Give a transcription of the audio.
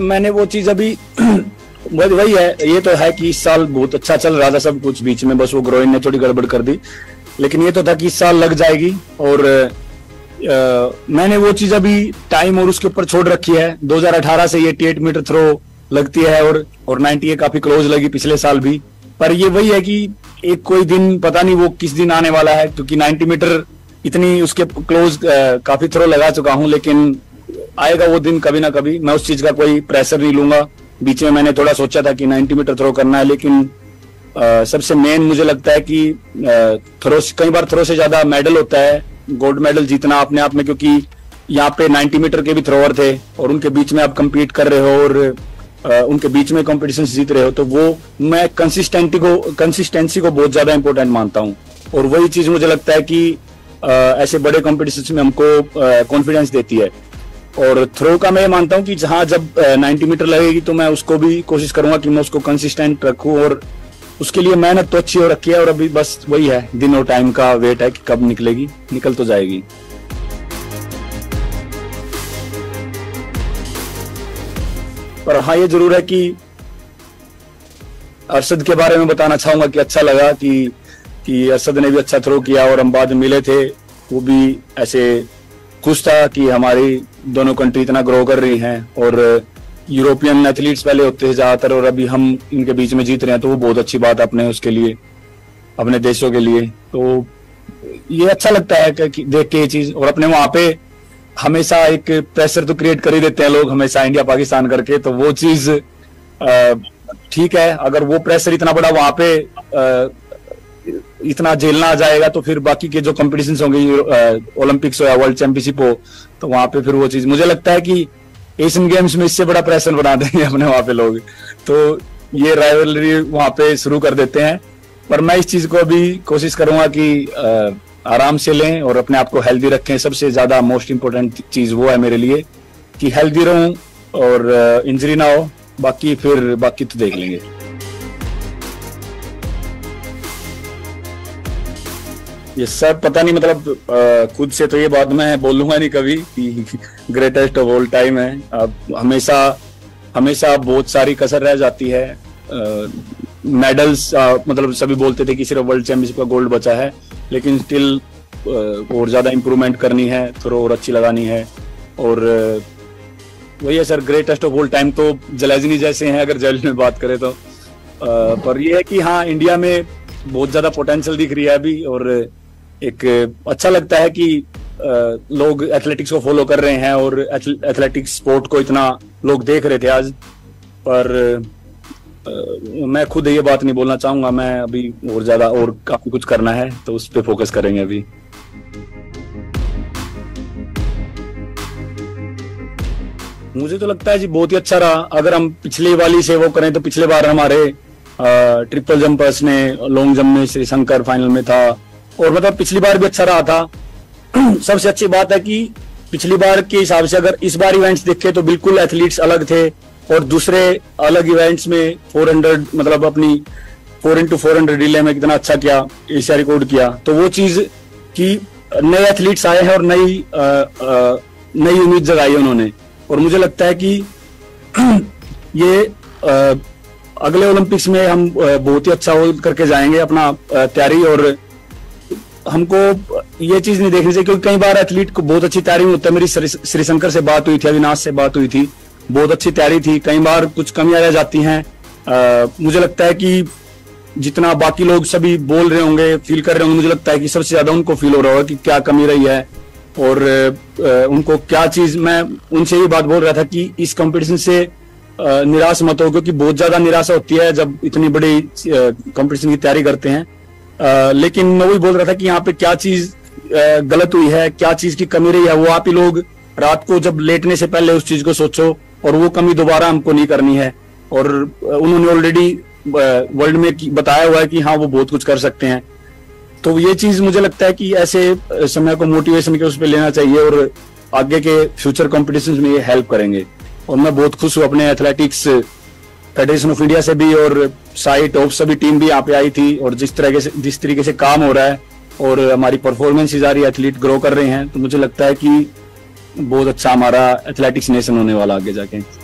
मैंने वो चीज अभी वही है, ये तो है कि इस साल बहुत अच्छा चल रहा था सब कुछ, बीच में बस वो ग्रोइन ने थोड़ी गड़बड़ कर दी, लेकिन ये तो था कि इस साल लग जाएगी। और मैंने वो चीज अभी टाइम और उसके ऊपर छोड़ रखी है। 2018 से ये 88 मीटर थ्रो लगती है और 90 ये काफी क्लोज लगी पिछले साल भी, पर ये वही है कि एक कोई दिन पता नहीं वो किस दिन आने वाला है, क्योंकि 90 मीटर इतनी उसके क्लोज काफी थ्रो लगा चुका हूँ, लेकिन आएगा वो दिन कभी ना कभी। मैं उस चीज का कोई प्रेशर नहीं लूंगा। बीच में मैंने थोड़ा सोचा था कि 90 मीटर थ्रो करना है, लेकिन सबसे मेन मुझे लगता है कि थ्रो कई बार थ्रो से ज्यादा मेडल होता है, गोल्ड मेडल जीतना अपने आप में, क्योंकि यहाँ पे 90 मीटर के भी थ्रोअर थे और उनके बीच में आप कम्पीट कर रहे हो और उनके बीच में कॉम्पिटिशन जीत रहे हो, तो वो मैं कंसिस्टेंसी को बहुत ज्यादा इंपॉर्टेंट मानता हूँ। और वही चीज मुझे लगता है कि ऐसे बड़े कॉम्पिटिशन में हमको कॉन्फिडेंस देती है। और थ्रो का मैं मानता हूँ कि जहाँ जब 90 मीटर लगेगी तो मैं उसको भी कोशिश करूंगा कि मैं उसको कंसिस्टेंट रखूँ, और उसके लिए मेहनत तो अच्छी हो रखी है। और अभी बस वही है, दिन और टाइम का वेट है कि कब निकलेगी, निकल तो जाएगी। पर हाँ, ये जरूर है कि अरशद के बारे में बताना चाहूंगा कि अच्छा लगा कि अरशद ने भी अच्छा थ्रो किया और हम बाद में मिले थे, वो भी ऐसे खुश था कि हमारी दोनों कंट्री इतना ग्रो कर रही हैं और यूरोपियन एथलीट्स पहले होते हैं ज्यादातर और अभी हम इनके बीच में जीत रहे हैं, तो वो बहुत अच्छी बात है अपने उसके लिए, अपने देशों के लिए। तो ये अच्छा लगता है कि देख के ये चीज। और अपने वहां पे हमेशा एक प्रेशर तो क्रिएट कर ही देते हैं लोग, हमेशा इंडिया पाकिस्तान करके, तो वो चीज ठीक है। अगर वो प्रेशर इतना बड़ा वहां पे इतना झेलना आ जाएगा तो फिर बाकी के जो कॉम्पिटिशन होंगे, ओलंपिक्स हो या वर्ल्ड चैंपियनशिप हो, तो वहां पे फिर वो चीज मुझे लगता है कि एशियन गेम्स में इससे बड़ा प्रेशर बना देंगे अपने वहां पे लोग, तो ये राइवलरी वहां पे शुरू कर देते हैं। पर मैं इस चीज को अभी कोशिश करूंगा कि आराम से लें और अपने आप को हेल्दी रखें। सबसे ज्यादा मोस्ट इम्पोर्टेंट चीज वो है मेरे लिए कि हेल्दी रहूं और इंजरी ना हो, बाकी तो देख लेंगे। ये सर पता नहीं, मतलब खुद से तो ये बात मैं बोलूंगा नहीं कभी कि ग्रेटेस्ट ऑफ ऑल टाइम है। अब हमेशा बहुत सारी कसर रह जाती है। मेडल्स मतलब सभी बोलते थे कि सिर्फ वर्ल्ड चैंपियनशिप का गोल्ड बचा है, लेकिन स्टिल और ज्यादा इम्प्रूवमेंट करनी है, थोड़ा और अच्छी लगानी है। और वही है sir, greatest of all time तो जलाजिनी जैसे हैं अगर जल में बात करें तो। पर यह है कि हाँ, इंडिया में बहुत ज्यादा पोटेंशियल दिख रही है अभी, और एक अच्छा लगता है कि लोग एथलेटिक्स को फॉलो कर रहे हैं और एथलेटिक्स स्पोर्ट को इतना लोग देख रहे थे आज। पर मैं खुद ये बात नहीं बोलना चाहूंगा, मैं अभी और ज्यादा और काफी कुछ करना है, तो उस पे फोकस करेंगे अभी। मुझे तो लगता है जी बहुत ही अच्छा रहा। अगर हम पिछले वाली से वो करें तो पिछले बार हमारे ट्रिपल जम्पर्स ने, लॉन्ग जम्प में श्रीशंकर फाइनल में था, और मतलब पिछली बार भी अच्छा रहा था। सबसे अच्छी बात है कि पिछली बार के हिसाब से अगर इस बार इवेंट्स देखे तो बिल्कुल एथलीट्स अलग थे, और दूसरे अलग इवेंट्स में 400 मतलब अपनी 4x400 रिले में कितना अच्छा किया, एशिया रिकॉर्ड किया, तो वो चीज कि नए एथलीट्स आए हैं और नई उम्मीद जगाई उन्होंने। और मुझे लगता है कि ये अगले ओलंपिक्स में हम बहुत ही अच्छा होल्ड करके जाएंगे अपना तैयारी, और हमको ये चीज नहीं देखनी चाहिए क्योंकि कई बार एथलीट को बहुत अच्छी तैयारी होती है। मेरी श्रीशंकर से बात हुई थी, अविनाश से बात हुई थी, बहुत अच्छी तैयारी थी, कई बार कुछ कमियां रह जाती हैं। मुझे लगता है कि जितना बाकी लोग सभी बोल रहे होंगे, फील कर रहे होंगे, मुझे लगता है कि सबसे ज्यादा उनको फील हो रहा होगा कि क्या कमी रही है और उनको क्या चीज। मैं उनसे ये बात बोल रहा था कि इस कॉम्पिटिशन से निराश मत हो, क्योंकि बहुत ज्यादा निराशा होती है जब इतनी बड़ी कॉम्पिटिशन की तैयारी करते हैं। लेकिन मैं वही बोल रहा था कि यहाँ पे क्या चीज गलत हुई है, क्या चीज की कमी रही है, वो आप ही लोग रात को जब लेटने से पहले उस चीज को सोचो, और वो कमी दोबारा हमको नहीं करनी है। और उन्होंने ऑलरेडी वर्ल्ड में बताया हुआ है कि हाँ वो बहुत कुछ कर सकते हैं, तो ये चीज मुझे लगता है कि ऐसे समय को मोटिवेशन के उस पर लेना चाहिए, और आगे के फ्यूचर कॉम्पिटिशन में ये हेल्प करेंगे। और मैं बहुत खुश हूँ अपने एथलेटिक्स फेडरेशन ऑफ इंडिया से भी, और साई टॉप सभी टीम भी यहाँ पे आई थी, और जिस तरीके से काम हो रहा है और हमारी परफॉर्मेंस आ रही है, एथलीट ग्रो कर रहे हैं, तो मुझे लगता है कि बहुत अच्छा हमारा एथलेटिक्स नेशन होने वाला आगे जाके।